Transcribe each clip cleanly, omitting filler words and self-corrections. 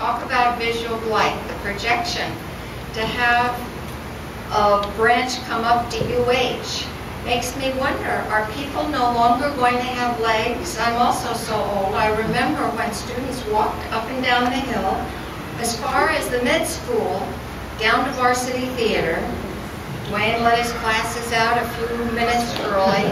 talk about visual light, the projection, to have a branch come up to UH makes me wonder, are people no longer going to have legs? I'm also so old. I remember when students walked up and down the hill as far as the med school, down to Varsity Theater. Wayne let his classes out a few minutes early.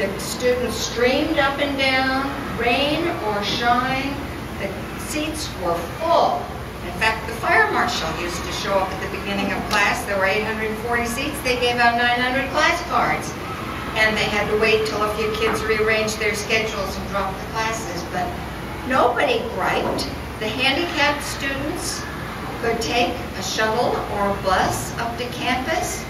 The students streamed up and down, rain or shine. The seats were full. In fact, the fire marshal used to show up at the beginning of class. There were 840 seats. They gave out 900 class cards. And they had to wait till a few kids rearranged their schedules and dropped the classes. But nobody griped. The handicapped students could take a shuttle or a bus up to campus.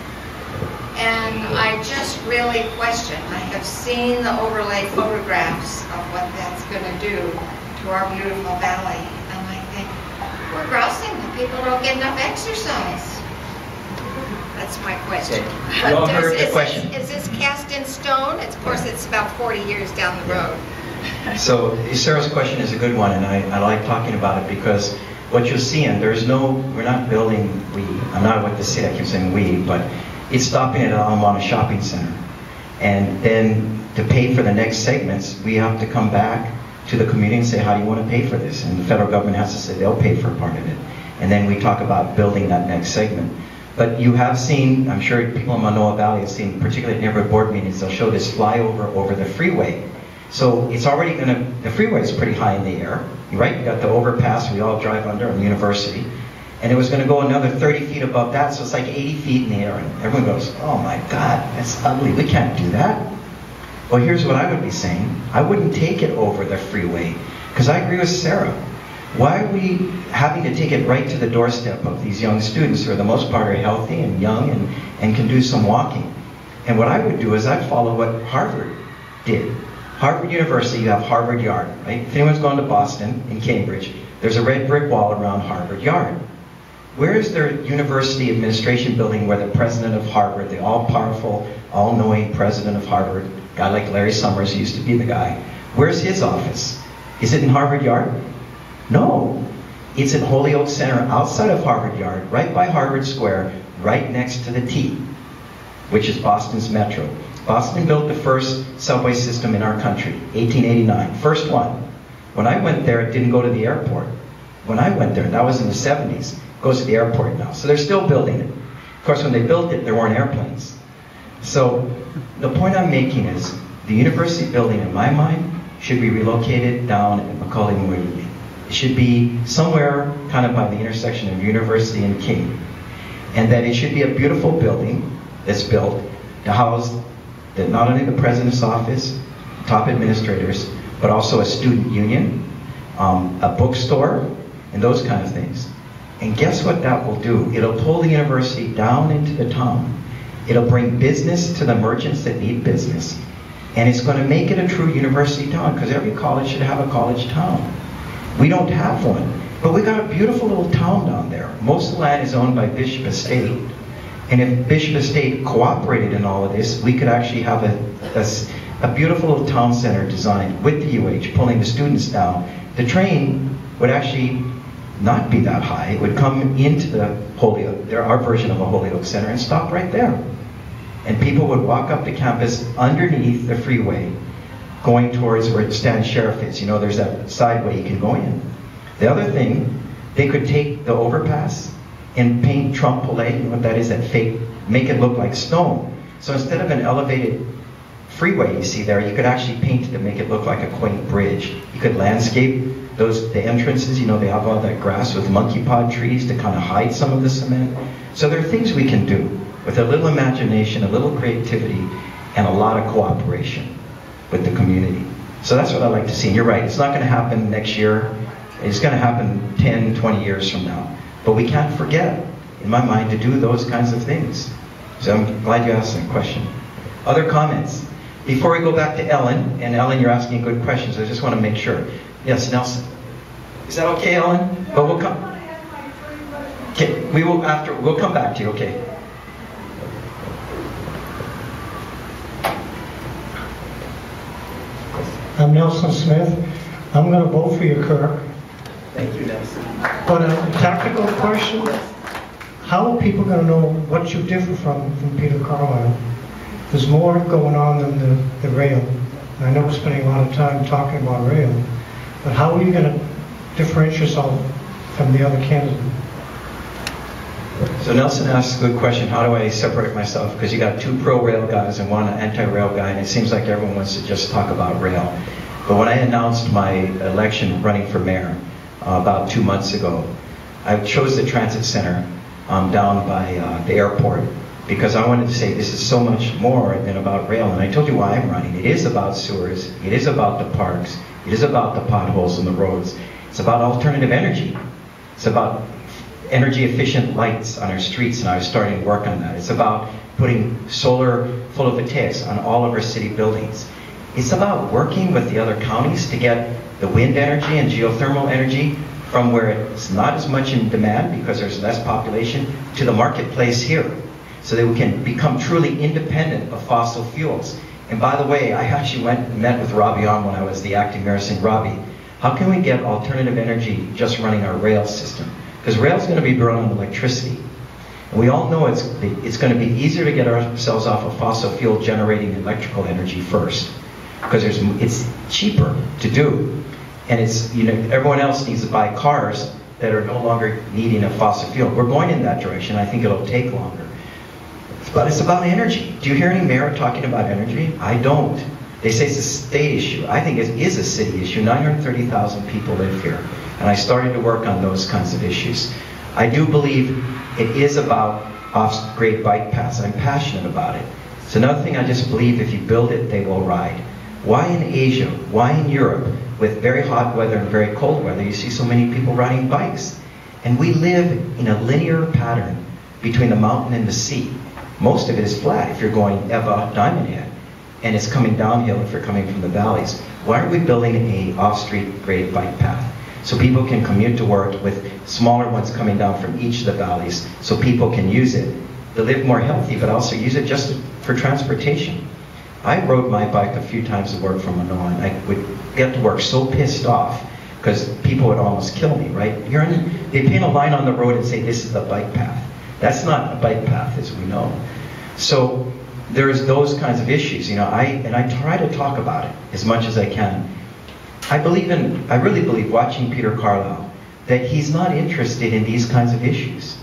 And I just really question. I have seen the overlay photographs of what that's going to do to our beautiful valley. And I think we're grousing that people don't get enough exercise. That's my question. Okay. Well, is this cast in stone? Of course, it's about 40 years down the road. So Sarah's question is a good one, and I like talking about it because what you're seeing, we're not building we. I'm not what to say, I keep saying we, but it's stopping at Ala Moana Shopping Center. And then to pay for the next segments, we have to come back to the community and say, how do you want to pay for this? And the federal government has to say they'll pay for a part of it. And then we talk about building that next segment. But you have seen, I'm sure people in Manoa Valley have seen, particularly at neighborhood board meetings, they'll show this flyover over the freeway. So it's already gonna, the freeway is pretty high in the air, right? You got the overpass we all drive under on the university. And it was gonna go another 30 feet above that, so it's like 80 feet in the air. And everyone goes, oh my God, that's ugly, we can't do that. Well, here's what I would be saying. I wouldn't take it over the freeway, because I agree with Sarah. Why are we having to take it right to the doorstep of these young students who, for the most part, are healthy and young and can do some walking? And what I would do is I'd follow what Harvard did. Harvard University, you have Harvard Yard, right? If anyone's gone to Boston and Cambridge, there's a red brick wall around Harvard Yard. Where is their university administration building where the president of Harvard, the all-powerful, all-knowing president of Harvard, a guy like Larry Summers, who used to be the guy, where's his office? Is it in Harvard Yard? No, it's at Holyoke Center outside of Harvard Yard, right by Harvard Square, right next to the T, which is Boston's metro. Boston built the first subway system in our country, 1889, first one. When I went there, it didn't go to the airport. When I went there, that was in the 70s, it goes to the airport now. So they're still building it. Of course, when they built it, there weren't airplanes. So the point I'm making is the university building, in my mind, should be relocated down at Macaulay-Muirhead. It should be somewhere kind of by the intersection of University and King. And that it should be a beautiful building that's built to house that not only the president's office, top administrators, but also a student union, a bookstore, and those kind of things. And guess what that will do? It'll pull the university down into the town. It'll bring business to the merchants that need business. And it's going to make it a true university town, because every college should have a college town. We don't have one, but we got a beautiful little town down there. Most of the land is owned by Bishop Estate. And if Bishop Estate cooperated in all of this, we could actually have a beautiful little town center designed with the UH, pulling the students down. The train would actually not be that high. It would come into the Holyoke, our version of a Holyoke Center, and stop right there. And people would walk up to campus underneath the freeway, going towards where Stan Sheriff is. You know, there's that side way you can go in. The other thing, they could take the overpass and paint trompe l'oeil, you know what that is, that fake, make it look like stone. So instead of an elevated freeway you see there, you could actually paint it to make it look like a quaint bridge. You could landscape the entrances, you know, they have all that grass with monkey pod trees to kind of hide some of the cement. So there are things we can do with a little imagination, a little creativity, and a lot of cooperation with the community. So that's what I like to see. And you're right, it's not going to happen next year. It's going to happen 10, 20 years from now. But we can't forget, in my mind, to do those kinds of things. So I'm glad you asked that question. Other comments? Before we go back to Ellen, and Ellen, you're asking good questions, I just want to make sure. Yes, Nelson. Is that okay, Ellen? No, but we'll come. Okay, we will after. We'll come back to you. Okay. I'm Nelson Smith. I'm going to vote for you, Kirk. Thank you, Nelson. But a tactical question, how are people going to know what you differ from Peter Carlisle? There's more going on than the rail. And I know we're spending a lot of time talking about rail, but how are you going to differentiate yourself from the other candidate? So Nelson asks the question, how do I separate myself? Because you got two pro-rail guys and one anti-rail guy, and it seems like everyone wants to just talk about rail. But when I announced my election running for mayor about 2 months ago, I chose the transit center down by the airport because I wanted to say this is so much more than about rail. And I told you why I'm running. It is about sewers. It is about the parks. It is about the potholes on the roads. It's about alternative energy. It's about energy efficient lights on our streets, and I was starting work on that. It's about putting solar photovoltaics on all of our city buildings. It's about working with the other counties to get the wind energy and geothermal energy from where it's not as much in demand because there's less population to the marketplace here so that we can become truly independent of fossil fuels. And by the way, I actually went and met with Robbie Ong when I was the acting mayor, saying, Robbie, how can we get alternative energy just running our rail system? Because rail's going to be run on electricity. And we all know it's going to be easier to get ourselves off of fossil fuel generating electrical energy first. Because it's cheaper to do. And it's, you know, everyone else needs to buy cars that are no longer needing a fossil fuel. We're going in that direction. I think it'll take longer. But it's about energy. Do you hear any mayor talking about energy? I don't. They say it's a state issue. I think it is a city issue. 930,000 people live here. And I started to work on those kinds of issues. I do believe it is about off-grade bike paths. I'm passionate about it. It's another thing I just believe if you build it, they will ride. Why in Asia, why in Europe, with very hot weather and very cold weather, you see so many people riding bikes? And we live in a linear pattern between the mountain and the sea. Most of it is flat if you're going Eva, Diamond Head. And it's coming downhill if you're coming from the valleys. Why aren't we building an off-street grade bike path? So people can commute to work with smaller ones coming down from each of the valleys so people can use it to live more healthy, but also use it just for transportation. I rode my bike a few times to work from Manoa, and I would get to work so pissed off because people would almost kill me, right? They paint a line on the road and say, this is the bike path. That's not a bike path, as we know. So there's those kinds of issues, you know, and I try to talk about it as much as I can. I really believe, watching Peter Carlisle, that he's not interested in these kinds of issues.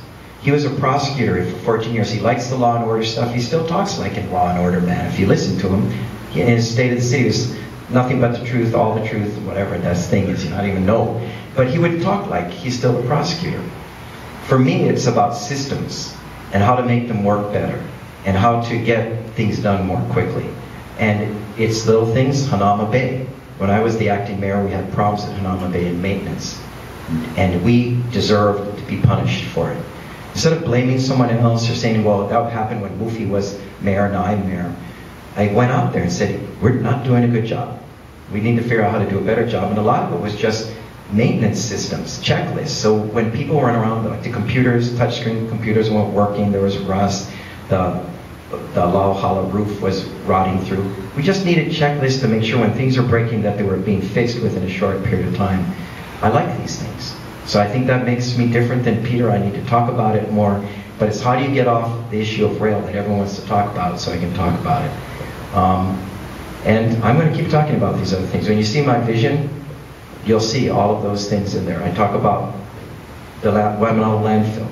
He was a prosecutor for 14 years. He likes the law and order stuff. He still talks like a law and order man. If you listen to him, in his State of the City, it's nothing but the truth, all the truth, whatever that thing is, you don't even know. But he would talk like he's still a prosecutor. For me, it's about systems and how to make them work better and how to get things done more quickly. And it's little things, Hanama Bay. When I was the acting mayor, we had problems at Hanama Bay in maintenance. And we deserved to be punished for it. Instead of blaming someone else or saying, well, that happened when Mufi was mayor, now I'm mayor, I went out there and said, we're not doing a good job. We need to figure out how to do a better job. And a lot of it was just maintenance systems, checklists. So when people were around, like the computers, touchscreen computers weren't working, there was rust, the Lauhala roof was rotting through. We just needed checklists to make sure when things were breaking that they were being fixed within a short period of time. I like these things. So I think that makes me different than Peter. I need to talk about it more. But it's how do you get off the issue of rail that everyone wants to talk about so I can talk about it. And I'm going to keep talking about these other things. When you see my vision, you'll see all of those things in there. I talk about the Weminal landfill,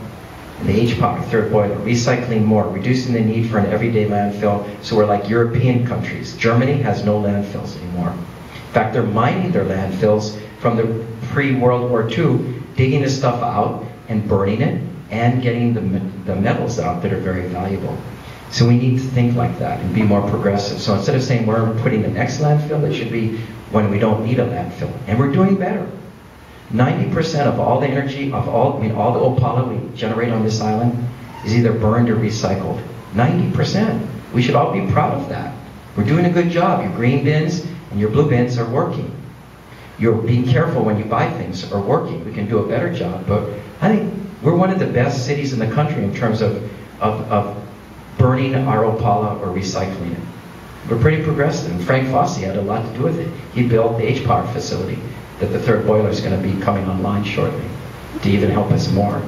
and the H-Power, third boiler, recycling more, reducing the need for an everyday landfill so we're like European countries. Germany has no landfills anymore. In fact, they're mining their landfills from the pre-World War II, digging the stuff out and burning it and getting the metals out that are very valuable. So we need to think like that and be more progressive. So instead of saying we're putting the next landfill, it should be when we don't need a landfill. And we're doing better. 90% of all the energy, all the opala we generate on this island is either burned or recycled. 90%. We should all be proud of that. We're doing a good job. Your green bins and your blue bins are working. You're being careful when you buy things are working. We can do a better job, but I think we're one of the best cities in the country in terms of burning our opala or recycling it. We're pretty progressive. Frank Fosse had a lot to do with it. He built the H-Power facility. that the third boiler is going to be coming online shortly to even help us more.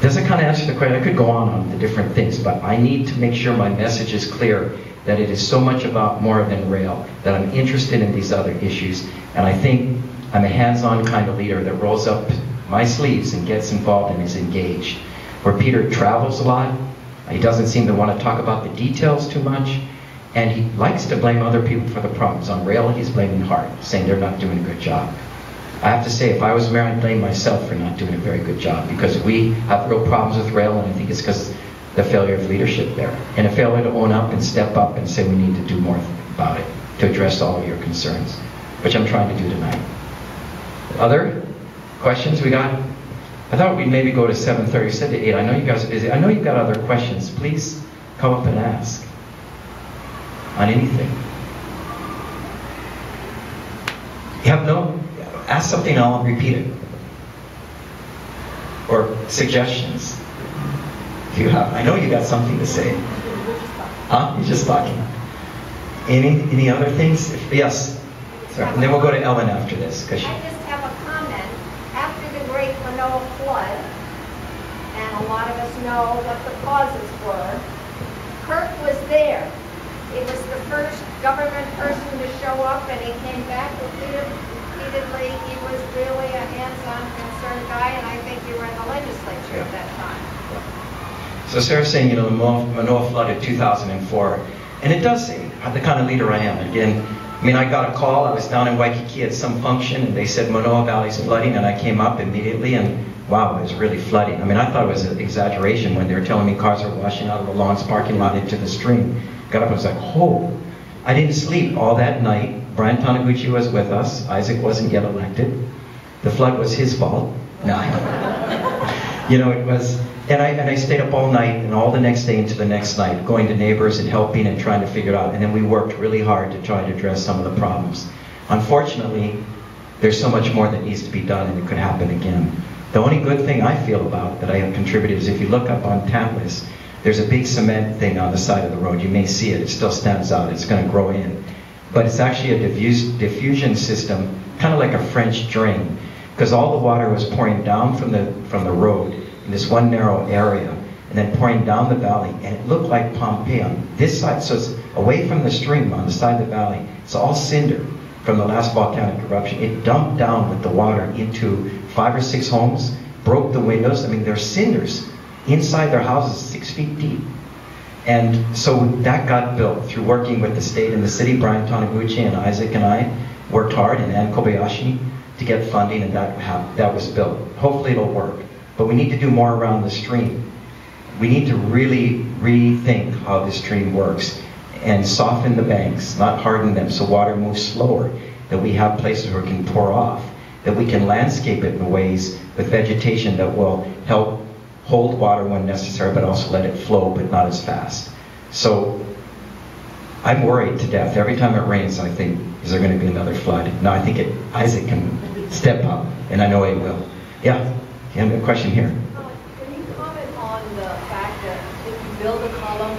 Doesn't kind of answer the question. I could go on the different things, but I need to make sure my message is clear that it is so much about more than rail, that I'm interested in these other issues, and I think I'm a hands-on kind of leader that rolls up my sleeves and gets involved and is engaged. Where Peter travels a lot, he doesn't seem to want to talk about the details too much, and he likes to blame other people for the problems. On rail, he's blaming HART, saying they're not doing a good job. I have to say, if I was mayor, I'd blame myself for not doing a very good job, because we have real problems with rail, and I think it's because the failure of leadership there, and a failure to own up and step up and say we need to do more about it to address all of your concerns, which I'm trying to do tonight. Other questions we got? I thought we'd maybe go to 7:30. You said to 8. I know you guys are busy. I know you've got other questions. Please come up and ask on anything. You have no? Ask something, I'll repeat it. Or suggestions. If you have, I know you got something to say. Huh? You're just talking. Any other things? Yes. Sorry. And then we'll go to Ellen after this. I just have a comment. After the Great Manoa flood, and a lot of us know what the causes were, Kirk was there. He was the first government person to show up, and he came back repeatedly. He was really a hands-on, concerned guy, and I think you were in the legislature at that time. So Sarah's saying, you know, the Manoa flood in 2004, and it does say the kind of leader I am. Again, I mean, I got a call. I was down in Waikiki at some function, and they said Manoa Valley's flooding, and I came up immediately, and wow, it was really flooding. I mean, I thought it was an exaggeration when they were telling me cars are washing out of the lawn's parking lot into the stream. Got up and was like, oh. I didn't sleep all that night. Brian Taniguchi was with us. Isaac wasn't yet elected. The flood was his fault. No. You know, it was, and I stayed up all night and all the next day into the next night, going to neighbors and helping and trying to figure it out. And then we worked really hard to try to address some of the problems. Unfortunately, there's so much more that needs to be done, and it could happen again. The only good thing I feel about that I have contributed is if you look up on Tantalus, there's a big cement thing on the side of the road. You may see it. It still stands out. It's going to grow in. But it's actually a diffusion system, kind of like a French drain, because all the water was pouring down from the road in this one narrow area, and then pouring down the valley. And it looked like Pompeii on this side. So it's away from the stream on the side of the valley. It's all cinder from the last volcanic eruption. It dumped down with the water into 5 or 6 homes, broke the windows. I mean, there's cinders inside their houses 6 feet deep. And so that got built through working with the state and the city. Brian Taniguchi and Isaac and I worked hard, and Ann Kobayashi, to get funding, and that was built. Hopefully it'll work. But we need to do more around the stream. We need to really rethink how the stream works and soften the banks, not harden them, so water moves slower, that we have places where it can pour off, that we can landscape it in ways with vegetation that will help hold water when necessary, but also let it flow, but not as fast. So I'm worried to death. Every time it rains, I think, is there going to be another flood? No, I think Isaac can step up, and I know he will. Yeah, you have a question here. Can you comment on the fact that if you build a column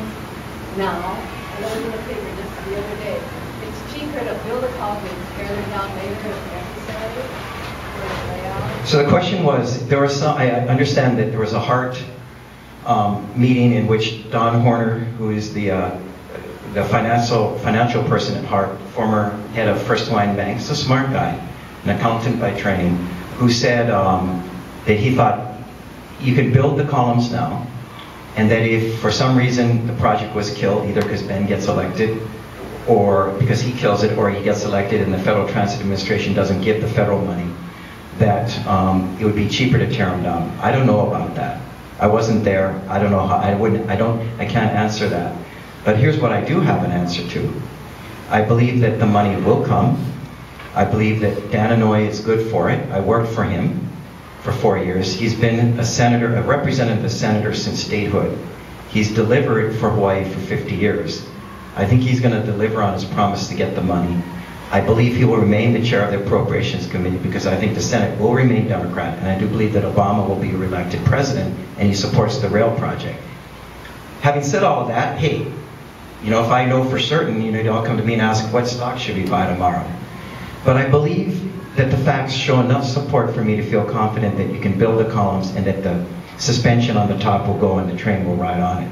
now, I was in the paper just the other day, it's cheaper to build a column and tear them down later if necessary? So the question was, there was some, I understand that there was a HART meeting in which Don Horner, who is the financial person at HART, former head of First Wine Banks, a smart guy, an accountant by training, who said that he thought you could build the columns now, and that if for some reason the project was killed, either because Ben gets elected, or because he kills it, or he gets elected and the Federal Transit Administration doesn't give the federal money, that it would be cheaper to tear them down. I don't know about that. I wasn't there. I don't know how. I can't answer that. But here's what I do have an answer to. I believe that the money will come. I believe that Dan Inouye is good for it. I worked for him for 4 years. He's been a senator, a representative, a senator since statehood. He's delivered for Hawaii for 50 years. I think he's going to deliver on his promise to get the money. I believe he will remain the chair of the Appropriations Committee, because I think the Senate will remain Democrat, and I do believe that Obama will be reelected president, and he supports the rail project. Having said all of that, hey, you know, if I know for certain, you know, they'll come to me and ask, what stock should we buy tomorrow? But I believe that the facts show enough support for me to feel confident that you can build the columns and that the suspension on the top will go and the train will ride on it.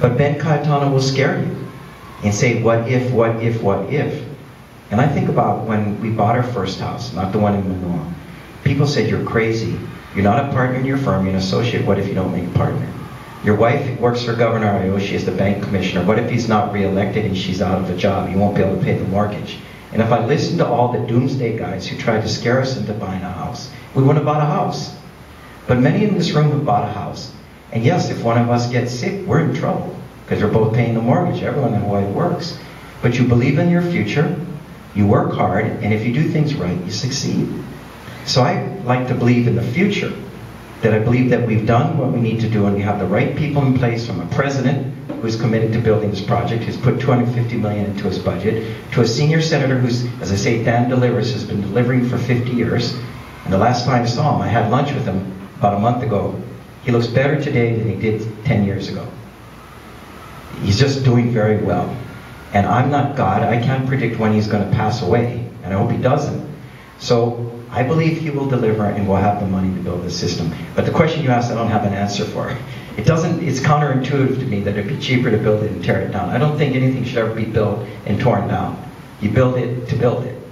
But Ben Cayetano will scare you and say, what if, what if, what if? And I think about when we bought our first house, not the one in Manoa. People said, you're crazy. You're not a partner in your firm, you're an associate. What if you don't make a partner? Your wife works for Governor Iwashi as the bank commissioner. What if he's not reelected and she's out of a job? You won't be able to pay the mortgage. And if I listened to all the doomsday guys who tried to scare us into buying a house, we wouldn't have bought a house. But many in this room have bought a house. And yes, if one of us gets sick, we're in trouble because we're both paying the mortgage. Everyone in Hawaii works. But you believe in your future, you work hard, and if you do things right, you succeed. So I like to believe in the future, that I believe that we've done what we need to do and we have the right people in place, from a president who's committed to building this project, who's put $250 million into his budget, to a senior senator who's, as I say, Dan delivers, has been delivering for 50 years. And the last time I saw him, I had lunch with him about a month ago. He looks better today than he did 10 years ago. He's just doing very well. And I'm not God, I can't predict when he's going to pass away, and I hope he doesn't. So I believe he will deliver and we'll have the money to build the system. But the question you asked, I don't have an answer for. It doesn't, it's counterintuitive to me that it'd be cheaper to build it and tear it down. I don't think anything should ever be built and torn down. You build it to build it.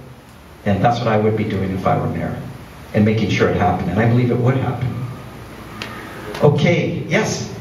And that's what I would be doing if I were mayor, and making sure it happened. And I believe it would happen. Okay, yes?